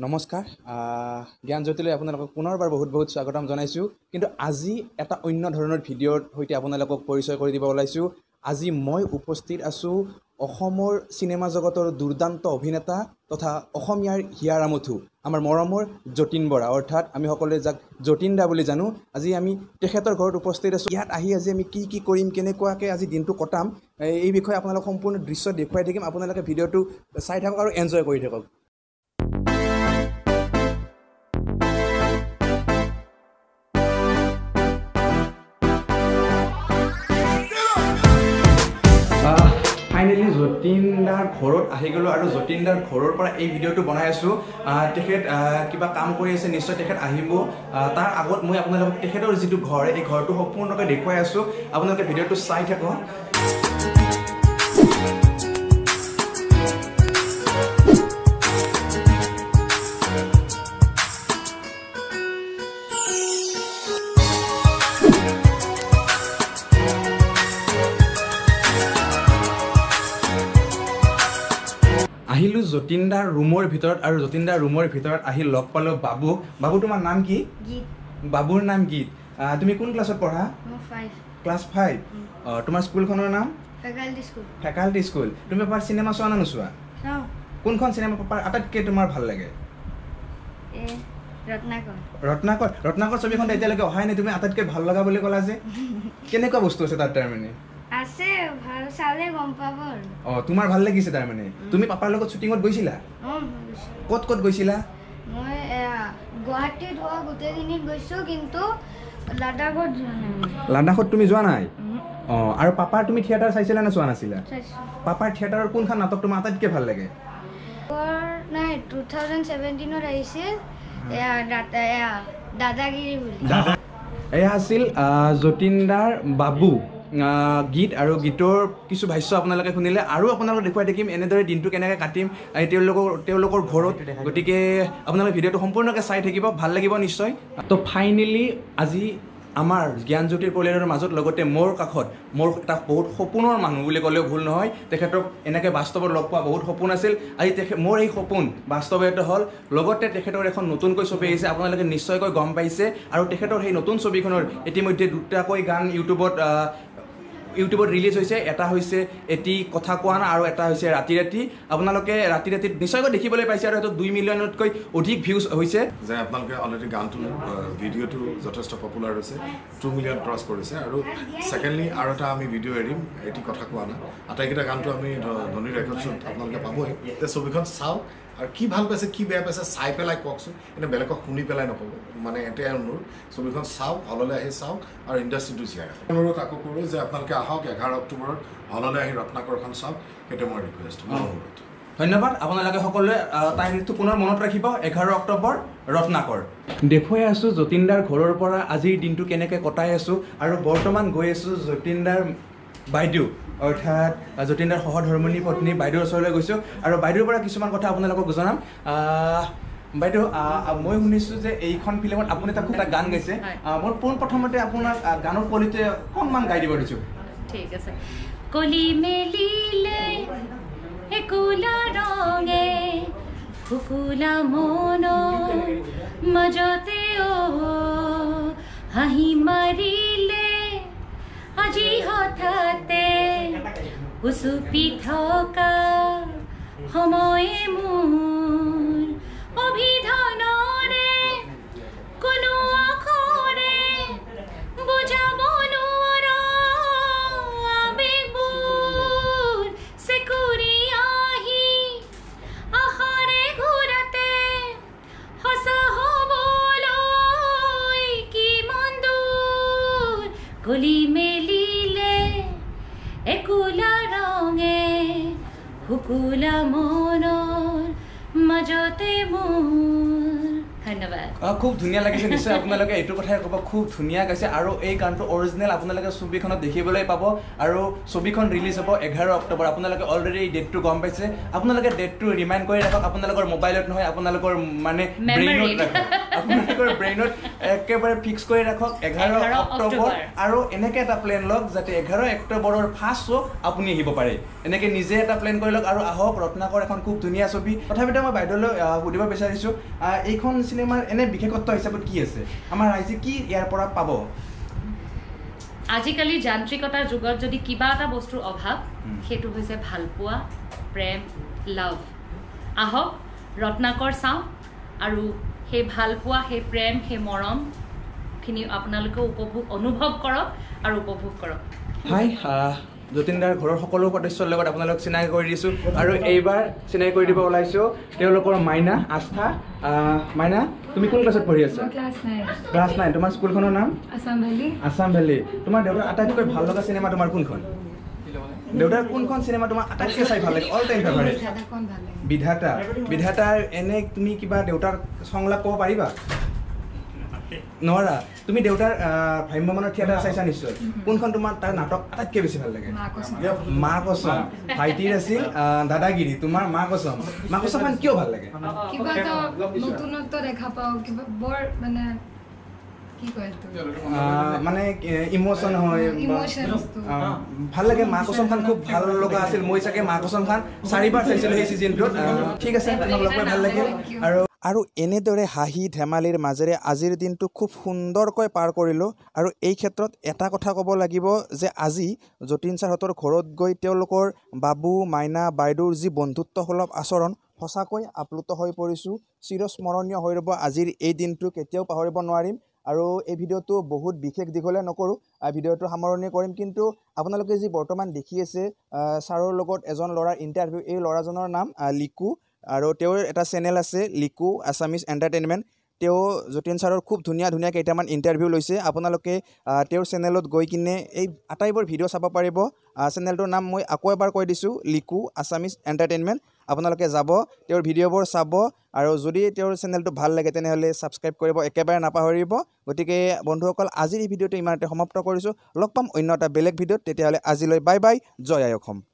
नमस्कार ज्ञान ज्योतिले आपनालोक पुनरबार बहुत बहुत स्वागतम जनाइछु। किन्तु आजि एटा अन्य धৰণৰ ভিডিঅৰ হৈতে आपनालोকক পৰিচয় কৰি দিব ওলাইছো। আজি মই উপস্থিত আছো অসমৰ সিনেমা জগতৰ দুৰ্দান্ত অভিনেতা তথা অসমীয়াৰ হিয়াৰামথু আমাৰ মৰমৰ যতীন বৰা, অৰ্থাৎ আমি সকলোৱে যাক যতীন দা বুলি জানো। আজি আমি তেখেতৰ ঘৰত উপস্থিত আছো। ইয়াত আহি আজি আমি কি কি কৰিম, কেনেকুৱাকৈ আজি দিনটো কটাম, এই বিষয়ে আপোনালোক সম্পূৰ্ণ দৃশ্য দেখুৱাই থাকিম। আপোনালোকে ভিডিঅটো চাই থাকক আৰু এনজয় কৰি থাকক। फाइनली যতীনদাৰ ঘৰত আহি গ'লো আৰু যতীনদাৰ ঘৰৰ পৰা এই ভিডিঅটো বনাই আছো। তেখেত কিবা কাম কৰি আছে, নিশ্চয় তেখেত আহিব। তাৰ আগত মই আপোনালোকক তেখেতৰ যিটো ঘৰ, এই ঘৰটো সম্পূৰ্ণকৈ দেখুৱাই আছো। আপোনালোকে ভিডিঅটো চাই থাকক। আহিলো যতীনদাৰ ৰুমৰ ভিতৰত আৰু যতীনদাৰ ৰুমৰ ভিতৰত আহি লগ পালো বাবু। বাবু, তোমাৰ নাম কি? গীত। বাবুৰ নাম গীত। তুমি কোন ক্লাছত পঢ়া? মই 5। ক্লাছ 5। তোমাৰ স্কুলখনৰ নাম? Faculty school. Faculty school. তুমি পাৰ সিনেমা চোৱা না নোচোৱা? চাও। কোনখন সিনেমা পাৰ আটাইতকৈ তোমাৰ ভাল লাগে? এ ৰত্নাকৰ। ৰত্নাকৰ। ৰত্নাকৰ ছবিখন এতিয়ালৈকে অহাই নাই, তুমি আটাইতকৈ ভাল লগা বুলি ক'লা যে। কেনেকুৱা বস্তু আছে তাৰ তাৰমানে? আছে ভাল সালে গম্পাবৰ। অ, তোমাৰ ভাল লাগিছে তাৰ মানে? তুমি পাপাৰ লগত শুটিংত গৈছিলা? অ, কত কত গৈছিলা? মই গুৱাহাটী ধোৱা গুতে দিনত গৈছো, কিন্তু লাডাখত যোৱা নাই। লাডাখত তুমি যোৱা নাই? অ, আৰু পাপাৰ তুমি থিয়েটাৰ চাইছিলা না চোৱা নাছিলা? চাইছো। পাপাৰ থিয়েটাৰৰ কোনখন নাটক তোমাৰ আটাইতকৈ ভাল লাগে? নাই 2017 ৰ আহিছিল এয়া দাদাগিৰি বুলি। এয়া আছিল যতীনদাৰ বাবু, গীত আৰু গীতৰ কিছু ভাষ্য আপোনালোকে শুনিলে। আৰু আপোনালোকক দেখুৱাই থাকিম এনেদৰে দিনটো কেনেকৈ কাটিম তেওঁলোকৰ ঘৰত। গতিকে আপোনালোকে ভিডিঅ'টো সম্পূৰ্ণকৈ চাই থাকিব, ভাল লাগিব নিশ্চয়। তো ফাইনেলি আজি আমাৰ জ্ঞানজ্যোতিৰ পৰিয়ালৰ মাজত লগতে মোৰ কাষত মোৰ এটা বহুত সপোনৰ মানুহ বুলি ক'লেও ভুল নহয়। তেখেতক এনেকৈ বাস্তৱত লগ পোৱা বহুত সপোন আছিল। আজি মোৰ এই সপোন বাস্তৱায়িত হ'ল। লগতে তেখেতৰ এখন নতুনকৈ ছবি আহিছে, আপোনালোকে নিশ্চয়কৈ গম পাইছে। আৰু তেখেতৰ সেই নতুন ছবিখনৰ ইতিমধ্যে দুটাকৈ গান ইউটিউবত ৰিলিজ হৈছে। এটা হৈছে এটি কথা কোৱা না আৰু এটা হৈছে ৰাতি ৰাতি। আপোনালোকে ৰাতি ৰাতিত নিশ্চয়কৈ দেখিবলৈ পাইছে আৰু এইটো 2 মিলিয়নতকৈ অধিক ভিউজ হৈছে। যে আপোনালোকে অলৰেডি গানটো ভিডিঅ'টো যথেষ্ট পপুলাৰ হৈছে, 2 মিলিয়ন ক্ৰছ কৰিছে। আৰু ছেকেণ্ডলি আৰু এটা আমি ভিডিঅ' এৰিম, এটি কথা কোৱা না। আটাইকেইটা গানটো আমি ধনী ৰেকৰ্ডছত আপোনালোকে পাবই। ছবিখন চাওক আৰু কি ভাল পাইছে কি বেয়া পাইছে চাই পেলাই কওকচোন, এনে বেলেগক শুনি পেলাই নক'ব। মানে এটাই অনুৰোধ, ছবিখন চাওক, হললৈ আহি চাওক আৰু ইণ্ডাষ্ট্ৰীটো জীয়াই ৰাখক। অনুৰোধ আকৌ কৰোঁ যে আপোনালোকে আহক 11 অক্টোবৰত হললৈ আহি ৰত্নাকৰখন চাওক। সেইটো মই ৰিকুৱেষ্ট, মোৰ অনুৰোধ। ধন্যবাদ। আপোনালোকে সকলোৱে তাৰিখটো পুনৰ মনত ৰাখিব, 11 অক্টোবৰ ৰত্নাকৰ। দেখুৱাই আছোঁ যতীনদাৰ ঘৰৰ পৰা আজিৰ দিনটো কেনেকৈ কটাই আছোঁ। আৰু বৰ্তমান গৈ আছোঁ যতীনদাৰ বাইদেউ, অৰ্থাৎ যতীনদাৰ সহধৰ্মণী পত্নী বাইদেউৰ ওচৰলৈ গৈছোঁ আৰু বাইদেউৰ পৰা কিছুমান কথা আপোনালোকক জনাম। বাইদেউ, মই শুনিছোঁ যে এইখন ফিল্মত আপুনি এটা গান গাইছে। মই পোনপ্ৰথমতে আপোনাক গানৰ কলিতে অকণমান গাই দিব দিছোঁ। ঠিক আছে। কলি মেলিলে একোলা ৰঙে ফুকুলা মন মাজতে হাঁহি মাৰিলে আজি হঠাতে উচুপি থকা সময়ে মোৰ অভিধানৰে কোনো আখৰে বুজাব নোৱাৰা আবেগবোৰ চেকুৰি আহি আহাৰে ঘূৰাতে সঁচা হ'বলৈ কিমান দূৰ গলি মেলিলে একোলা ৰঙে শুকুলা মনৰ মাজতে মোৰ। ধন্যবাদ। খুব ধুনীয়া লাগিছে, নিশ্চয় আপোনালোকে এইটো কথাই ক'ব, খুব ধুনীয়া গাইছে। আৰু এই গানটো অৰিজিনেল আপোনালোকে ছবিখনত দেখিবলৈ পাব আৰু ছবিখন ৰিলিজ হ'ব 11 অক্টোবৰ। আপোনালোকে অলৰেডি এই ডেটটো গম পাইছে। আপোনালোকে ডেটটো ৰিমাইণ্ড কৰি ৰাখক, আপোনালোকৰ মোবাইলত নহয়, আপোনালোকৰ মানে ব্ৰেইনত ৰাখক, আপোনালোকৰ ব্ৰেইনত একেবারে ফিক্স করে রাখক 11 অক্টোবর আর এনেকে একটা প্ল্যান লক যাতে 11 অক্টোবরের ফার্স্ট শো আপনি হিব পারে এনেকে নিজে একটা প্ল্যান করে লক আর আহক রত্নাকৰ এখন খুব ধুনিয়া ছবি তথাপিতো মই বাইদলৈ উদিব বিচাৰিছো এইখন সিনেমাৰ এনে বিশেষত্ব হিচাপে কি আছে আমাৰ ৰাইজে কি ইয়াৰ পৰা পাব আজিকালি যান্ত্ৰিকতাৰ যুগত যদি কিবা এটা বস্তুৰ অভাৱ সেইটো হৈছে ভালপোৱা প্ৰেম লাভ আহক রত্নাকৰ চাও আৰু हे ভালপোৱা हे প্ৰেম हे মৰম খিনি আপোনালোকে উপভোগ অনুভৱ কৰক আৰু উপভোগ কৰক হাই যতীনদাৰ ঘৰৰ সকলো সদস্যৰ লগত আপোনালোক চিনাই কৰি দিছো আৰু এইবাৰ চিনাই কৰি দিব ওলাইছো তেওঁলোকৰ মাইনা আস্থা মাইনা তুমি কোন ক্লাছত পঢ়ি আছা ক্লাস 9 তোমাৰ স্কুলখনৰ নাম আসাম ভেলি তোমাৰ দেউতাৰ আটাইতকৈ ভাল লগা চিনেমা তোমাৰ কোনখন দেউতাৰ কোনখন চিনেমা তোমাৰ আটাইতকৈ চাই ভাল লাগে অল টাইম ফেভারিট বিধাতা বিধাতা এনে তুমি কিবা দেউতাৰ সংলাপ ক'ব পাৰিবা নৰা তুমি দেউতাৰ ভ্ৰাম্যমানৰ থিয়েটাৰ চাইছা নিশ্চয় কোনখন তোমাৰ তাৰ নাটক আটাইতকৈ বেছি ভাল লাগে মা কসম ভাইটিৰ আছিল দাদাগিৰি তোমাৰ মা কসম কিয় ভাল লাগে কিবা নতুনত্ব দেখা পাও কিবা বৰ মানে কি কয় তো মানে ইমোশন হয় ভাল লাগে মা কসম খান খুব ভাল লগা আছিল মই চাগে মা কসম খান চাৰিবাৰ চাইছিলো এই সিজনটোত ঠিক আছে আপোনালোক ভাল লাগিল আৰু এনেদৰে হাঁহি ধেমালিৰ মাজেৰে আজিৰ দিনটো খুব সুন্দৰকৈ পাৰ কৰিলোঁ আৰু এই ক্ষেত্ৰত এটা কথা ক'ব লাগিব যে আজি যতীন ছাৰহঁতৰ ঘৰত গৈ তেওঁলোকৰ বাবু মাইনা বাইদেউৰ যি বন্ধুত্বসুলভ আচৰণ সঁচাকৈ আপ্লুত হৈ পৰিছোঁ চিৰস্মৰণীয় হৈ ৰ'ব আজিৰ এই দিনটো কেতিয়াও পাহৰিব নোৱাৰিম আৰু এই ভিডিঅ'টো বহুত বিশেষ দীঘলে নকৰোঁ ভিডিঅ'টো সামৰণি কৰিম কিন্তু আপোনালোকে যি বৰ্তমান দেখি আছে ছাৰৰ লগত এজন ল'ৰাৰ ইণ্টাৰভিউ এই ল'ৰাজনৰ নাম লিকু আৰু তেওঁৰ এটা চেনেল আছে লিকু আসামিজ এণ্টাৰটেইনমেণ্ট তেওঁ যতীন ছাৰৰ খুব ধুনীয়া ধুনীয়া কেইটামান ইণ্টাৰভিউ লৈছে আপোনালোকে তেওঁৰ চেনেলত গৈ কিনে এই আটাইবোৰ ভিডিঅ' চাব পাৰিব চেনেলটোৰ নাম মই আকৌ এবাৰ কৈ দিছোঁ লিকু আসামিজ এণ্টাৰটেইনমেণ্ট আপোনালোকে যাব তেওঁৰ ভিডিঅ'বোৰ চাব আৰু যদি তেওঁৰ চেনেলটো ভাল লাগে তেনেহ'লে ছাবস্ক্ৰাইব কৰিব একেবাৰে নাপাহৰিব গতিকে বন্ধুসকল আজিৰ এই ভিডিঅ'টো ইমানতে সমাপ্ত কৰিছোঁ লগ পাম অন্য এটা বেলেগ ভিডিঅ'ত তেতিয়াহ'লে আজিলৈ বাই বাই জয় আই অসম